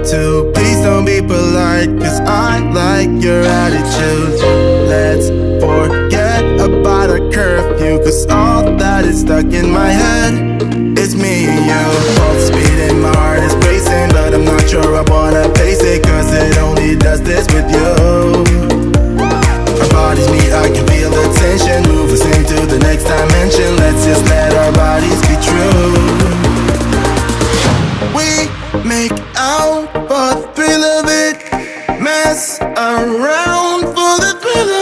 want to. Please don't be polite, cause I like your attitude. Let's forget about a curfew, cause all that is stuck in my head is me and you. Both speed and my heart is racing, but I'm not sure I wanna face it, cause it only does this with you. Our bodies meet, I can feel the tension, move us into the next dimension. Let's just let our bodies be true. We make out for the thrill of it, mess around for the thrill of it.